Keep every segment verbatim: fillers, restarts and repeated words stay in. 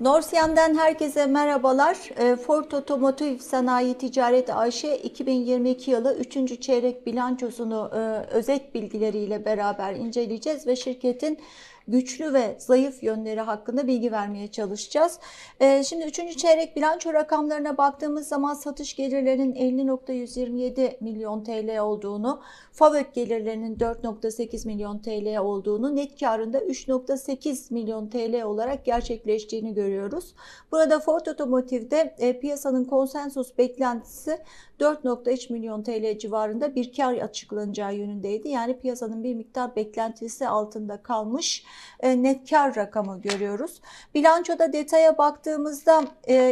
Norsiyan'dan herkese merhabalar. Ford Otomotiv Sanayi Ticaret A Ş iki bin yirmi iki yılı üçüncü çeyrek bilançosunu özet bilgileriyle beraber inceleyeceğiz ve şirketin güçlü ve zayıf yönleri hakkında bilgi vermeye çalışacağız. Şimdi üçüncü çeyrek bilanço rakamlarına baktığımız zaman satış gelirlerinin elli nokta yüz yirmi yedi milyon T L olduğunu, FAVÖK gelirlerinin dört nokta sekiz milyon T L olduğunu, net karında üç nokta sekiz milyon T L olarak gerçekleştiğini görüyoruz. Burada Ford Otomotiv'de piyasanın konsensus beklentisi dört nokta üç milyon T L civarında bir kar açıklanacağı yönündeydi. Yani piyasanın bir miktar beklentisi altında kalmış net kar rakamı görüyoruz. Bilançoda detaya baktığımızda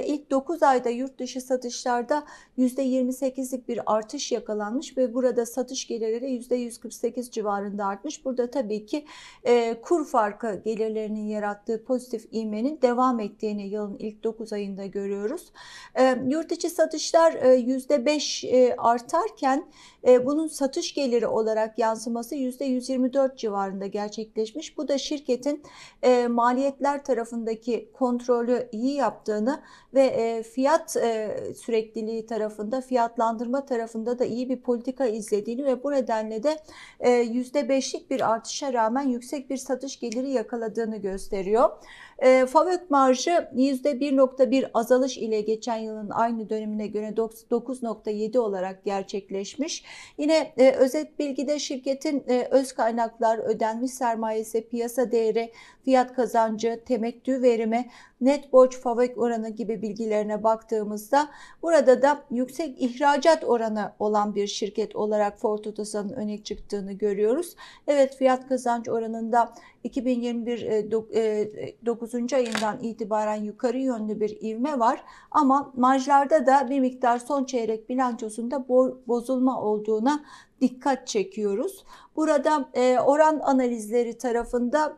ilk dokuz ayda yurt dışı satışlarda yüzde yirmi sekizlik bir artış yakalanmış ve burada satış gelirleri yüzde yüz kırk sekiz civarında artmış. Burada tabii ki kur farkı gelirlerinin yarattığı pozitif ivmenin devam ettiğini yılın ilk dokuz ayında görüyoruz. Yurt içi satışlar yüzde beş artarken bunun satış geliri olarak yansıması yüzde yüz yirmi dört civarında gerçekleşmiş. Bu da şirketin e, maliyetler tarafındaki kontrolü iyi yaptığını ve e, fiyat e, sürekliliği tarafında, fiyatlandırma tarafında da iyi bir politika izlediğini ve bu nedenle de e, yüzde beşlik bir artışa rağmen yüksek bir satış geliri yakaladığını gösteriyor. E, FAVÖK marjı yüzde bir nokta bir azalış ile geçen yılın aynı dönemine göre dokuz nokta yedi olarak gerçekleşmiş. Yine e, özet bilgide şirketin e, öz kaynaklar, ödenmiş sermayesi, piyasa piyasa değeri, fiyat kazancı, temettü verimi, net borç FAVÖK oranı gibi bilgilerine baktığımızda burada da yüksek ihracat oranı olan bir şirket olarak Ford Otosan'ın öne çıktığını görüyoruz. Evet, fiyat kazanç oranında iki bin yirmi bir dokuzuncu ayından itibaren yukarı yönlü bir ivme var ama marjlarda da bir miktar son çeyrek bilançosunda bozulma olduğuna dikkat çekiyoruz. Burada oran analizleri tarafında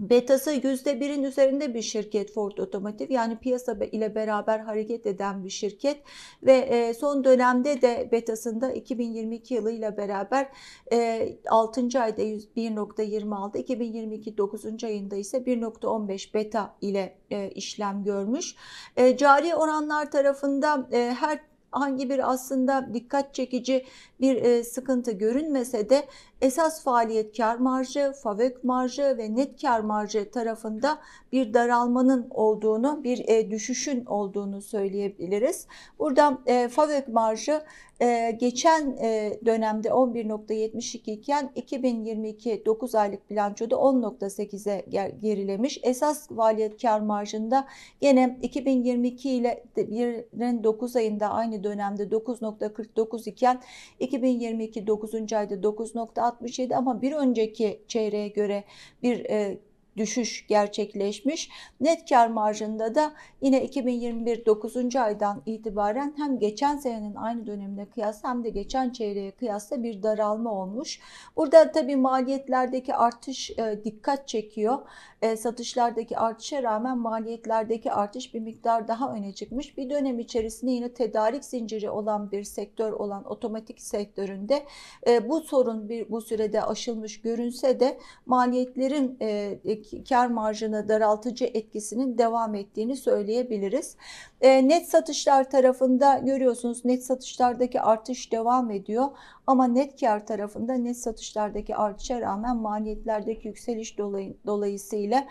betası yüzde birin üzerinde bir şirket Ford Otomotiv, yani piyasa ile beraber hareket eden bir şirket ve son dönemde de betasında iki bin yirmi iki yılıyla beraber altıncı ayda bir nokta yirmi altı, iki bin yirmi iki dokuzuncu ayında ise bir nokta on beş beta ile işlem görmüş. Cari oranlar tarafında her hangi bir aslında dikkat çekici bir sıkıntı görünmese de esas faaliyet kar marjı, FAVÖK marjı ve net kar marjı tarafında bir daralmanın olduğunu, bir düşüşün olduğunu söyleyebiliriz. Burada FAVÖK marjı geçen dönemde on bir nokta yetmiş iki iken iki bin yirmi iki dokuz aylık bilançoda on nokta sekize gerilemiş. Esas faaliyet kar marjında gene iki bin yirmi iki ile dokuz ayında aynı dönemde dokuz nokta kırk dokuz iken iki bin yirmi iki dokuzuncu ayda dokuz nokta altmış yedi, ama bir önceki çeyreğe göre bir e, düşüş gerçekleşmiş. Net kar marjında da yine iki bin yirmi bir dokuzuncu aydan itibaren hem geçen senenin aynı dönemine kıyasla hem de geçen çeyreğe kıyasla bir daralma olmuş. Burada tabii maliyetlerdeki artış e, dikkat çekiyor. E, satışlardaki artışa rağmen maliyetlerdeki artış bir miktar daha öne çıkmış. Bir dönem içerisinde yine tedarik zinciri olan bir sektör olan otomatik sektöründe e, bu sorun bir bu sürede aşılmış görünse de maliyetlerin e, kar marjına daraltıcı etkisinin devam ettiğini söyleyebiliriz. E, net satışlar tarafında görüyorsunuz, net satışlardaki artış devam ediyor ama net kar tarafında net satışlardaki artışa rağmen maliyetlerdeki yükseliş dolay dolayısıyla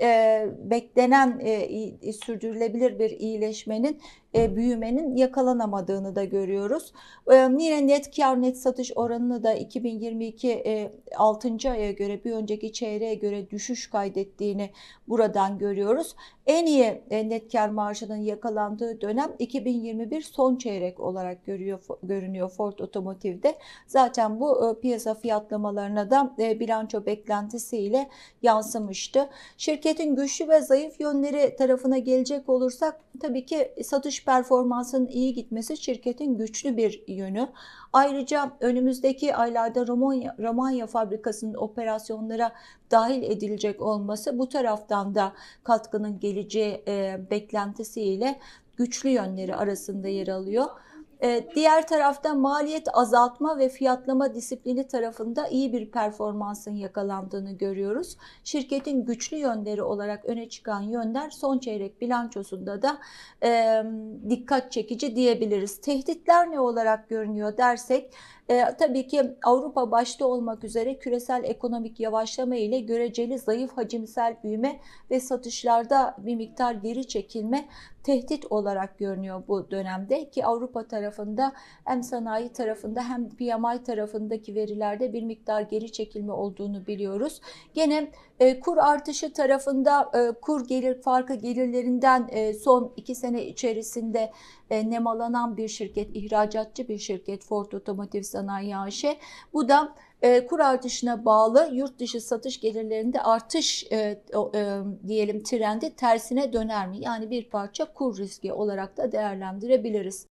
e, beklenen e, sürdürülebilir bir iyileşmenin, e, büyümenin yakalanamadığını da görüyoruz. E, yine net kar net satış oranını da iki bin yirmi iki e, altıncı aya göre, bir önceki çeyreğe göre düşüş kaydettiğini buradan görüyoruz. En iyi e, net kar marjının yakalandığı dönem iki bin yirmi bir son çeyrek olarak görüyor, görünüyor Ford Otomotiv'de. Zaten bu e, piyasa fiyatlamalarına da e, bilanço beklentisiyle yansımıştı. Şirketin güçlü ve zayıf yönleri tarafına gelecek olursak, tabii ki satış performansının iyi gitmesi şirketin güçlü bir yönü. Ayrıca önümüzdeki aylarda Romanya, Romanya fabrikasının operasyonlara dahil edilecek olması bu taraftan da katkının geleceği e, beklentisiyle güçlü yönleri arasında yer alıyor. Diğer tarafta maliyet azaltma ve fiyatlama disiplini tarafında iyi bir performansın yakalandığını görüyoruz. Şirketin güçlü yönleri olarak öne çıkan yönler son çeyrek bilançosunda da e, dikkat çekici diyebiliriz. Tehditler ne olarak görünüyor dersek, e, tabii ki Avrupa başta olmak üzere küresel ekonomik yavaşlama ile göreceli zayıf hacimsel büyüme ve satışlarda bir miktar geri çekilme tehdit olarak görünüyor bu dönemde ki Avrupa tarafında hem sanayi tarafında hem P M I tarafındaki verilerde bir miktar geri çekilme olduğunu biliyoruz. Gene e, kur artışı tarafında e, kur gelir farkı gelirlerinden e, son iki sene içerisinde e, nemalanan bir şirket, ihracatçı bir şirket Ford Otomotiv Sanayi A Ş Bu da e, kur artışına bağlı yurt dışı satış gelirlerinde artış e, e, diyelim trendi tersine döner mi? Yani bir parça kur riski olarak da değerlendirebiliriz.